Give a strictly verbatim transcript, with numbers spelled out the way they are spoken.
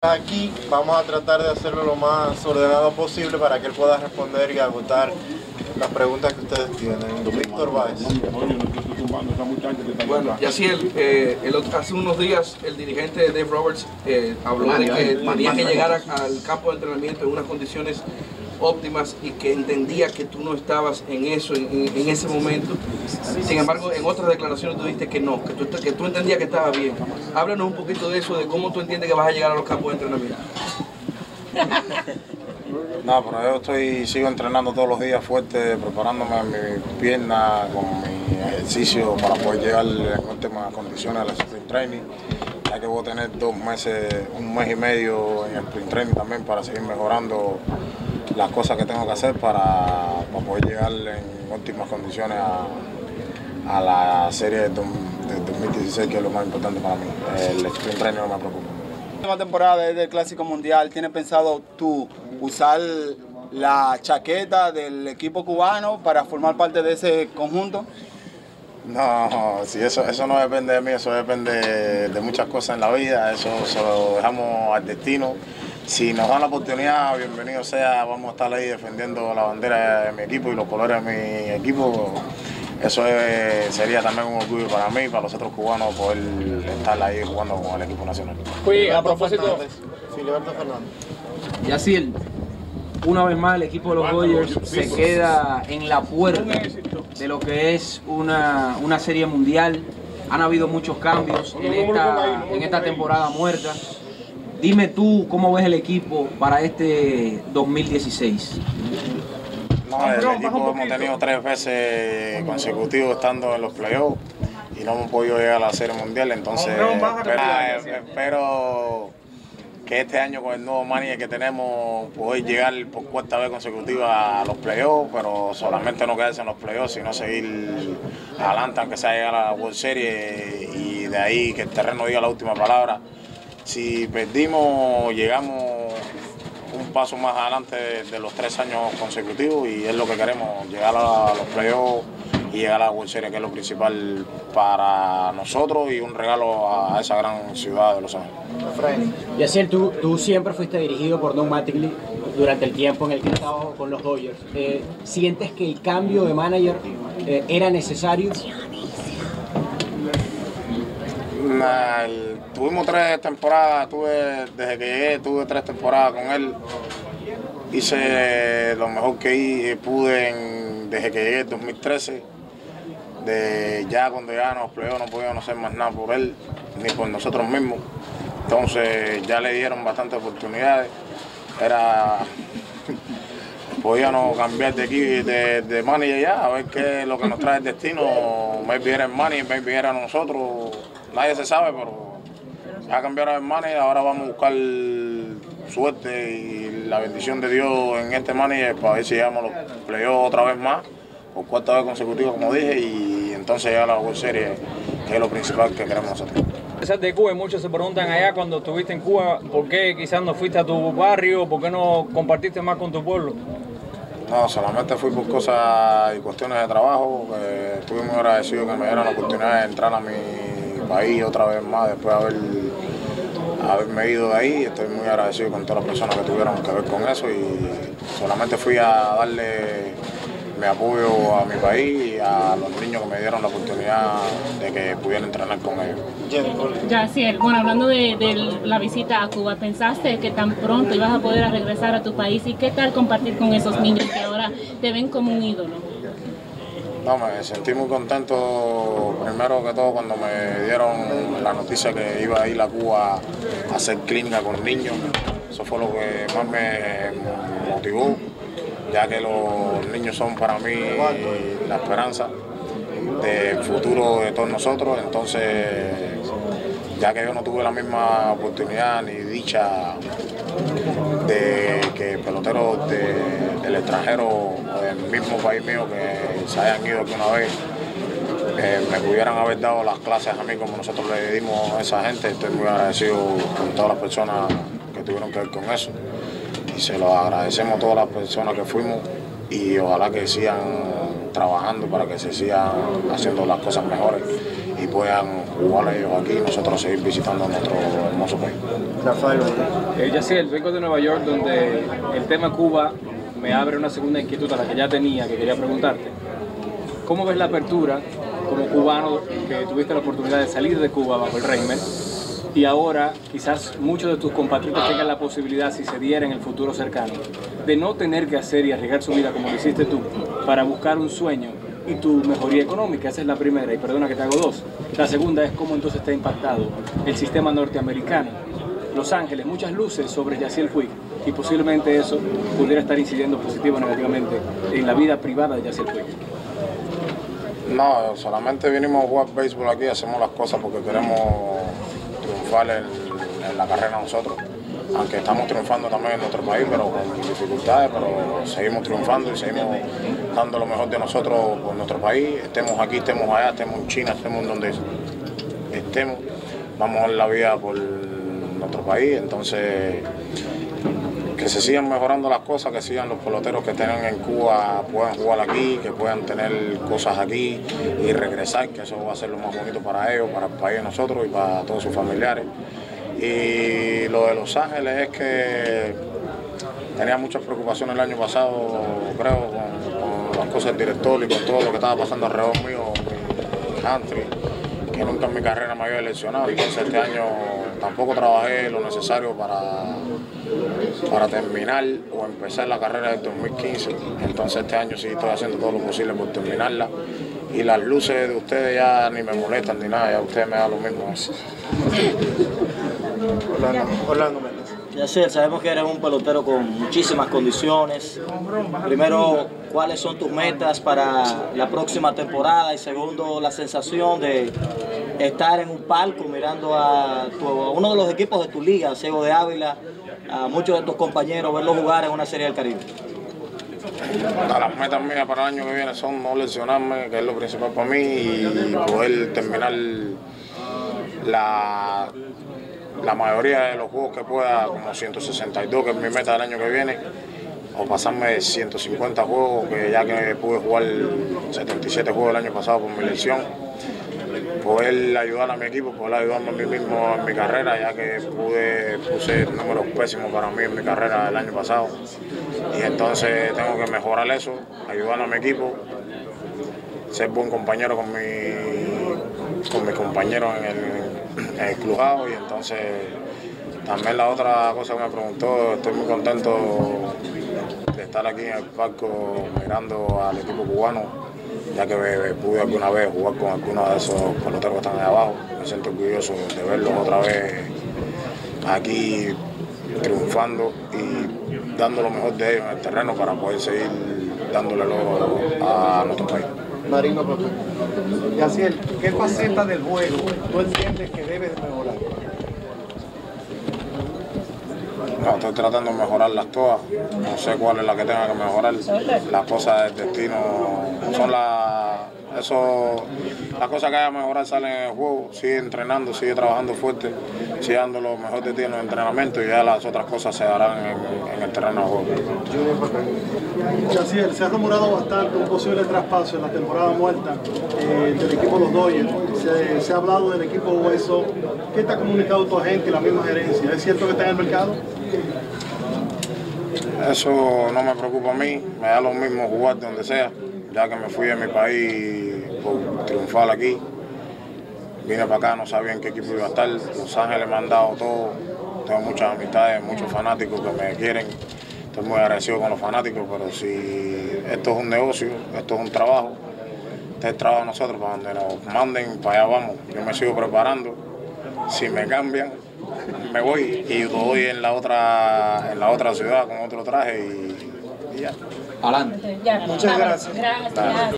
Aquí vamos a tratar de hacerlo lo más ordenado posible para que él pueda responder y agotar las preguntas que ustedes tienen. Víctor Báez. Bueno, Yasiel, eh, el otro, hace unos días el dirigente Dave Roberts eh, habló de que tenía que llegar a, al campo de entrenamiento en unas condiciones óptimas y que entendía que tú no estabas en eso, en, en ese momento. Sin embargo, en otras declaraciones tú dijiste que no, que tú, que tú entendías que estaba bien. Háblanos un poquito de eso, de cómo tú entiendes que vas a llegar a los campos de entrenamiento. No, pero yo estoy, sigo entrenando todos los días fuerte, preparándome a mi pierna con mi ejercicio para poder llegar en últimas condiciones al sprint training, ya que voy a tener dos meses, un mes y medio en el sprint training también para seguir mejorando las cosas que tengo que hacer para, para poder llegar en óptimas condiciones a, a la serie del dos mil dieciséis, que es lo más importante para mí. El sprint training no me preocupa. La última temporada del Clásico Mundial, ¿tienes pensado tú usar la chaqueta del equipo cubano para formar parte de ese conjunto? No, si eso, eso no depende de mí, eso depende de muchas cosas en la vida, eso se lo dejamos al destino. Si nos dan la oportunidad, bienvenido sea, vamos a estar ahí defendiendo la bandera de mi equipo y los colores de mi equipo. Eso es, sería también un orgullo para mí y para los otros cubanos poder estar ahí jugando con el equipo nacional. Oye, a propósito, Filiberto Fernández. Yasiel, una vez más el equipo de los Dodgers se queda en la puerta de lo que es una, una serie mundial. Han habido muchos cambios en esta, en esta temporada muerta. Dime tú, ¿cómo ves el equipo para este dos mil dieciséis? No, el equipo hemos tenido tres veces consecutivos estando en los playoffs y no hemos podido llegar a la serie mundial, entonces espero, espero que este año con el nuevo manager que tenemos poder llegar por cuarta vez consecutiva a los playoffs, pero solamente no quedarse en los playoffs, sino seguir adelante, aunque sea llegar a la World Series y de ahí que el terreno diga la última palabra. Si perdimos, llegamos un paso más adelante de los tres años consecutivos y es lo que queremos, llegar a los playoffs y llegar a la World Series, que es lo principal para nosotros y un regalo a esa gran ciudad de Los Ángeles. Yasiel, tú, tú siempre fuiste dirigido por Don Mattingly durante el tiempo en el que estabas con los Dodgers. Eh, ¿Sientes que el cambio de manager eh, era necesario? Nah, el, tuvimos tres temporadas, tuve, desde que llegué tuve tres temporadas con él. Hice lo mejor que pude en, desde que llegué en dos mil trece. De, ya cuando ya nos playoffs no podíamos hacer más nada por él, ni por nosotros mismos. Entonces ya le dieron bastantes oportunidades. Era... Podíamos cambiar de aquí, de, de manager ya, a ver qué es lo que nos trae el destino. Maybe era el manager, maybe era nosotros. Nadie se sabe, pero ya cambiaron el manager. Ahora vamos a buscar suerte y la bendición de Dios en este manager para ver si llegamos a los playoffs otra vez más, por cuarta vez consecutiva, como dije, y entonces llegar a la World Series, que es lo principal que queremos nosotros. De Cuba, y muchos se preguntan allá cuando estuviste en Cuba, ¿por qué quizás no fuiste a tu barrio? ¿Por qué no compartiste más con tu pueblo? No, solamente fui por cosas y cuestiones de trabajo. Eh, estuve muy agradecido que me dieran la oportunidad de entrar a mi país otra vez más después de haber, haberme ido de ahí. Estoy muy agradecido con todas las personas que tuvieron que ver con eso y solamente fui a darle mi apoyo a mi país y a los niños que me dieron la oportunidad de que pudieran entrenar con ellos. Yasiel, bueno, hablando de, de la visita a Cuba, ¿pensaste que tan pronto ibas a poder regresar a tu país? ¿Y qué tal compartir con esos niños que ahora te ven como un ídolo? No, me sentí muy contento, primero que todo, cuando me dieron la noticia que iba a ir a Cuba a hacer clínica con niños. Eso fue lo que más me motivó, ya que los niños son para mí la esperanza del futuro de todos nosotros. Entonces, ya que yo no tuve la misma oportunidad ni dicha de que peloteros de, del extranjero o del mismo país mío que se hayan ido alguna vez, eh, me pudieran haber dado las clases a mí como nosotros le dimos a esa gente. Estoy muy agradecido con todas las personas que tuvieron que ver con eso. Y se lo agradecemos a todas las personas que fuimos y ojalá que sigan trabajando para que se sigan haciendo las cosas mejores y puedan jugar ellos aquí y nosotros seguir visitando a nuestro hermoso país. Rafael, eh, Yasiel, vengo de Nueva York, donde el tema Cuba me abre una segunda inquietud a la que ya tenía, que quería preguntarte. ¿Cómo ves la apertura como cubano que tuviste la oportunidad de salir de Cuba bajo el régimen? Y ahora quizás muchos de tus compatriotas tengan la posibilidad, si se diera en el futuro cercano, de no tener que hacer y arriesgar su vida como lo hiciste tú para buscar un sueño y tu mejoría económica. Esa es la primera, y perdona que te hago dos. La segunda es cómo entonces te ha impactado el sistema norteamericano, Los Ángeles, muchas luces sobre Yasiel Puig, y posiblemente eso pudiera estar incidiendo positivo o negativamente en la vida privada de Yasiel Puig. No, solamente vinimos a jugar béisbol aquí, hacemos las cosas porque queremos triunfar en, en la carrera nosotros. Aunque estamos triunfando también en nuestro país, pero con dificultades, pero seguimos triunfando y seguimos dando lo mejor de nosotros por nuestro país. Estemos aquí, estemos allá, estemos en China, estemos donde estemos, vamos a dar la vida por nuestro país. Entonces, que se sigan mejorando las cosas, que sigan los peloteros que tengan en Cuba puedan jugar aquí, que puedan tener cosas aquí y regresar, que eso va a ser lo más bonito para ellos, para el país de nosotros y para todos sus familiares. Y lo de Los Ángeles es que tenía muchas preocupaciones el año pasado, creo, con, con las cosas del director y con todo lo que estaba pasando alrededor mío, mi country, que nunca en mi carrera me había lesionado. Entonces este año tampoco trabajé lo necesario para, para terminar o empezar la carrera del dos mil quince. Entonces este año sí estoy haciendo todo lo posible por terminarla. Y las luces de ustedes ya ni me molestan ni nada, ya ustedes me dan lo mismo. Orlando, Orlando Méndez. Yasiel, sabemos que eres un pelotero con muchísimas condiciones. Primero, ¿cuáles son tus metas para la próxima temporada? Y segundo, la sensación de estar en un palco mirando a, tu, a uno de los equipos de tu liga, Ciego de Ávila, a muchos de tus compañeros, verlos jugar en una Serie del Caribe. Las metas mías para el año que viene son no lesionarme, que es lo principal para mí, y poder terminar la... la mayoría de los juegos que pueda, como ciento sesenta y dos, que es mi meta del año que viene, o pasarme de ciento cincuenta juegos, que ya que pude jugar setenta y siete juegos el año pasado por mi lesión, poder ayudar a mi equipo, poder ayudarme a mí mismo en mi carrera, ya que pude, puse números pésimos para mí en mi carrera el año pasado, y entonces tengo que mejorar eso, ayudar a mi equipo, ser buen compañero con mi, con mis compañeros en el en el clubado. Y entonces también la otra cosa que me preguntó, estoy muy contento de estar aquí en el palco mirando al equipo cubano, ya que pude alguna vez jugar con algunos de esos peloteros que están ahí abajo. Me siento orgulloso de verlos otra vez aquí triunfando y dando lo mejor de ellos en el terreno para poder seguir dándole lo a nuestro país. Marino, profesor. Yasiel, ¿qué faceta del juego tú entiendes que debes mejorar? No, estoy tratando de mejorarlas todas. No sé cuál es la que tenga que mejorar. Las cosas del destino son las... Eso, las cosas que haya que mejorar salen en el juego. Sigue entrenando, sigue trabajando fuerte, sigue dando lo mejor de ti en los entrenamientos, y ya las otras cosas se darán en, en el terreno de juego. Yasiel, se ha rumorado bastante un posible traspaso en la temporada muerta eh, del equipo de los Dodgers. Se, se ha hablado del equipo hueso. ¿Qué te ha comunicado tu agente y la misma gerencia? ¿Es cierto que está en el mercado? Eso no me preocupa a mí, me da lo mismo jugar donde sea, ya que me fui de mi país por triunfar aquí. Vine para acá, no sabía en qué equipo iba a estar. Los Ángeles me han dado todo, tengo muchas amistades, muchos fanáticos que me quieren. Estoy muy agradecido con los fanáticos, pero si esto es un negocio, esto es un trabajo, este es el trabajo de nosotros, para donde nos manden, para allá vamos. Yo me sigo preparando, si me cambian, me voy y voy en la otra, en la otra ciudad con otro traje y, y ya. Adelante. Muchas gracias. Gracias.